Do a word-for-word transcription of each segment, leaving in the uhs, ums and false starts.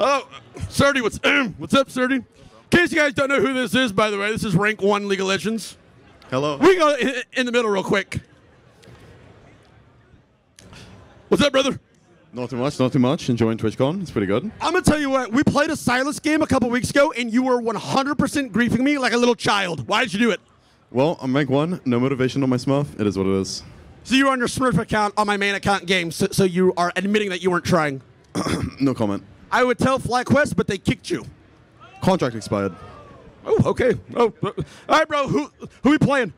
Oh, srtty, what's, what's up, srtty? In case you guys don't know who this is, by the way, this is Rank one League of Legends. Hello. We go in the middle real quick. What's up, brother? Not too much, not too much. Enjoying TwitchCon. It's pretty good. I'm going to tell you what. We played a Silas game a couple weeks ago, and you were one hundred percent griefing me like a little child. Why did you do it? Well, I'm rank one. No motivation on my smurf. It is what it is. So you were on your smurf account on my main account game, so, so you are admitting that you weren't trying. No comment. I would tell FlyQuest, but they kicked you. Contract expired. Oh, okay. Oh, all right, bro. Who who we playing?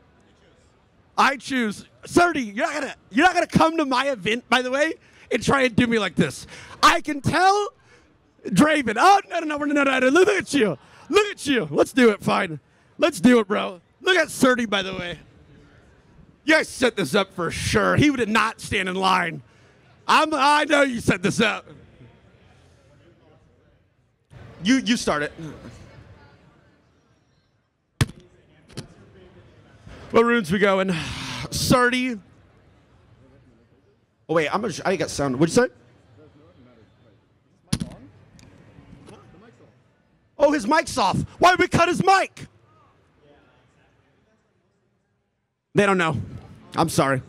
I choose. srtty, you're not gonna you're not gonna come to my event, by the way, and try and do me like this. I can tell, Draven. Oh no no no no no! no. Look at you! Look at you! Let's do it. Fine. Let's do it, bro. Look at srtty, by the way. You guys set this up for sure. He did not stand in line. I'm. I know you set this up. You you start it. What runes we going? srtty. Oh wait, I'm gonna I got sound. What'd you say? Oh, his mic's off. Why did we cut his mic? They don't know. I'm sorry.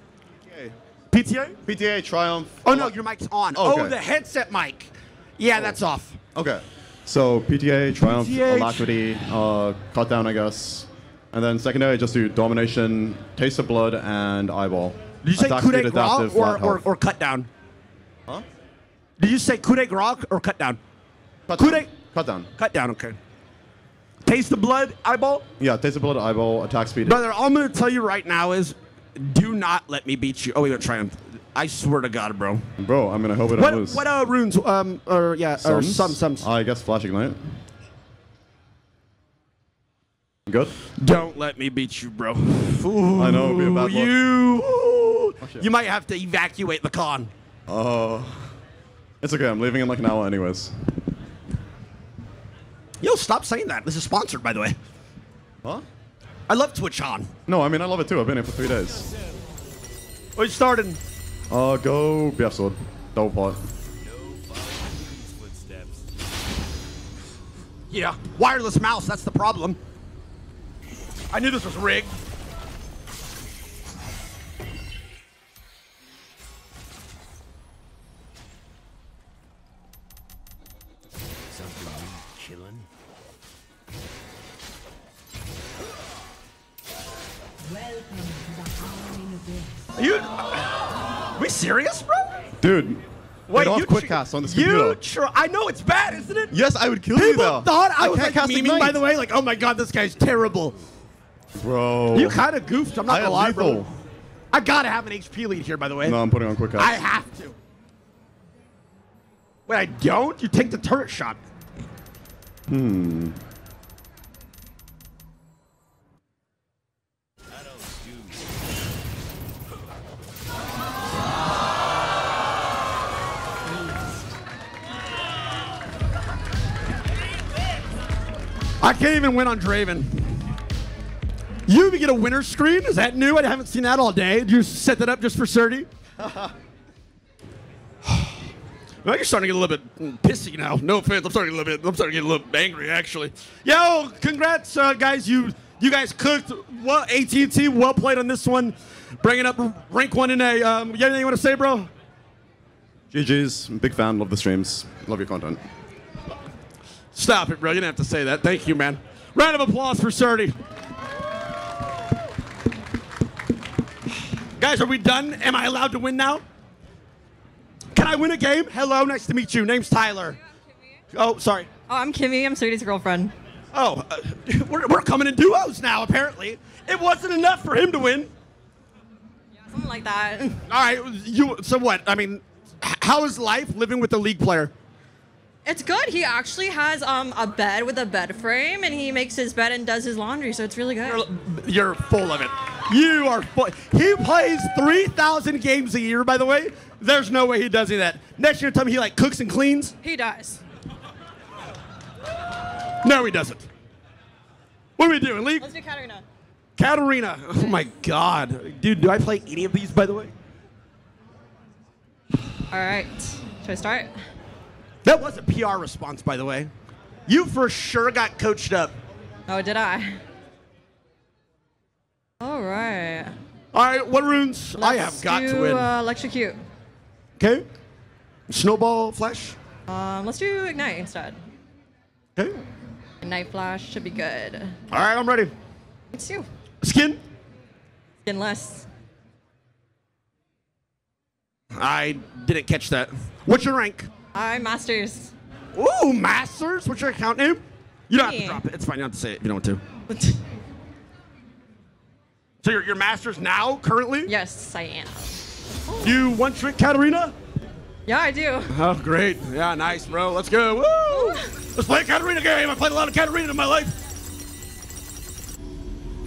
P T A? P T A, Triumph. Oh no, your mic's on. Oh, okay. Oh, the headset mic. Yeah, oh. That's off. Okay. So P T A, Triumph, Alacrity, uh, Cut Down, I guess. And then secondary, just do Domination, Taste of Blood, and Eyeball. Did you say coup de gras or, or, or Cut Down? Huh? Did you say coup de gras or Cut Down? Cut coup down. De Cut Down. Cut Down, okay. Taste of Blood, Eyeball? Yeah, Taste of Blood, Eyeball, attack speed. Brother, all I'm going to tell you right now is do not let me beat you. Oh, we got Triumph. I swear to God, bro. Bro, I'm going to hope it what, lose. What uh, runes? Um, or, yeah, sums? Or some, sums. I guess Flash Ignite. Good. Don't let me beat you, bro. Ooh, I know it'll be a bad luck. You, oh, you might have to evacuate the con. Oh, uh, it's okay. I'm leaving in like an hour, anyways. Yo, stop saying that. This is sponsored, by the way. Huh? I love TwitchCon. No, I mean I love it too. I've been here for three days. What are you starting? Uh, go B F sword, double pot. Yeah, wireless mouse. That's the problem. I knew this was rigged. Something you chillin'. Welcome to the Howling Abyss. Are you uh, we serious, bro? Dude. Wait, you quick cast on this computer. You I know it's bad, isn't it? Yes, I would kill People you though. People thought I, I was like memeing, by the way, like, oh my God, this guy's terrible. Bro. You kind of goofed. I'm not going to lie, lethal. Bro. I got to have an H P lead here, by the way. No, I'm putting on quick cast. I have to. Wait, I don't? You take the turret shot. Hmm. I don't do. I can't even win on Draven. You even get a winner screen? Is that new? I haven't seen that all day. Did you set that up just for srtty? Well, you're starting to get a little bit pissy now. No offense. I'm starting to get a little bit. I'm starting to get a little angry actually. Yo, congrats, uh, guys. You you guys cooked. Well, A T and T, well played on this one. Bringing up rank one in a. Um, you anything you want to say, bro? G G's. I'm a big fan. Love the streams. Love your content. Stop it, bro. You didn't have to say that. Thank you, man. Round of applause for srtty. Guys, are we done? Am I allowed to win now? Can I win a game? Hello, nice to meet you. Name's Tyler. Oh, sorry. Oh, I'm Kimmy. I'm srtty's girlfriend. Oh, uh, we're, we're coming in duos now, apparently. It wasn't enough for him to win. Yeah, something like that. All right, you, so what? I mean, how is life living with a League player? It's good. He actually has um, a bed with a bed frame, and he makes his bed and does his laundry, so it's really good. You're, you're full of it. You are full. He plays three thousand games a year, by the way. There's no way he does any of that. Next year, tell me he, like, cooks and cleans? He does. No, he doesn't. What are we doing, Lee? Let's do Katarina. Katarina. Oh, my God. Dude, do I play any of these, by the way? All right. Should I start? That was a P R response, by the way. You for sure got coached up. Oh, did I? All right. All right, what runes Let's I have got do, to win? Uh, Electrocute. Okay. Snowball, Flash. Um, let's do Ignite instead. Okay. Ignite Flash should be good. All right, I'm ready. It's you. Skin? Skinless. I didn't catch that. What's your rank? I'm Masters. Ooh, Masters? What's your account name? You don't Me. have to drop it. It's fine. You don't have to say it if you don't want to. So you're, you're Masters now, currently? Yes, I am. Oh. You one trick Katarina? Yeah, I do. Oh, great. Yeah, nice, bro. Let's go. Woo! Let's play a Katarina game. I played a lot of Katarina in my life.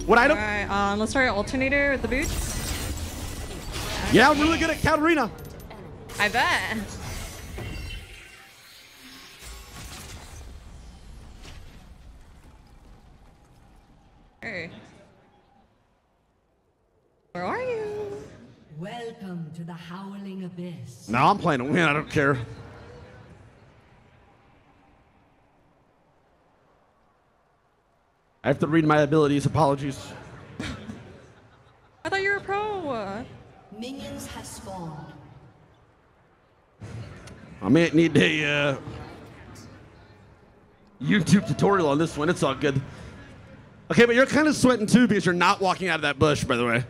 What item? All right, um, let's start an alternator with the boots. Yeah, I'm really good at Katarina. I bet. Hey. Where are you? Welcome to the Howling Abyss. No, I'm playing to win. I don't care. I have to read my abilities. Apologies. I thought you were a pro. Minions have spawned. I may need a uh, YouTube tutorial on this one. It's all good. Okay, but you're kind of sweating too because you're not walking out of that bush, by the way.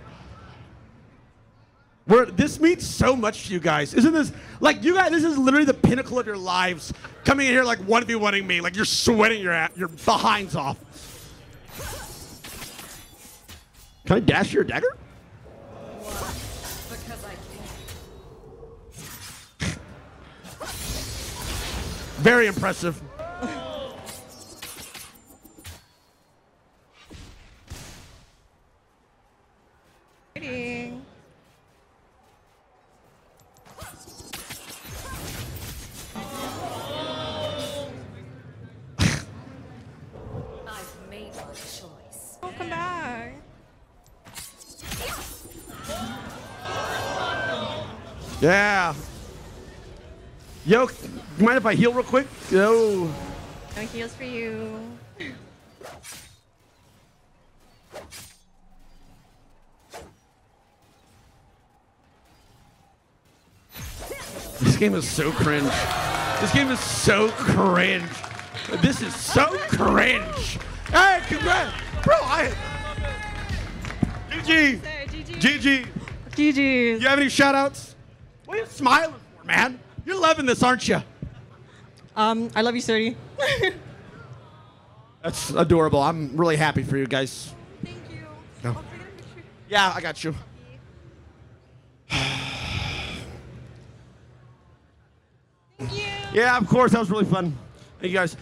We're, this means so much to you guys. Isn't this, like, you guys, this is literally the pinnacle of your lives. Coming in here like one v one-ing me, like you're sweating your, your behinds off. Can I dash your dagger? Very impressive. Pretty. I've made my choice. Oh, come back. Yeah. Yo, you mind if I heal real quick? Yo. No heals for you. This game is so cringe. This game is so cringe. This is so cringe. Hey, congrats. Bro, I... G G. G G. G G. You have any shout-outs? What are you smiling for, man? You're loving this, aren't you? Um, I love you, srtty. That's adorable. I'm really happy for you guys. Thank you. No. Yeah, I got you. Thank you. Yeah, of course. That was really fun. Thank you guys.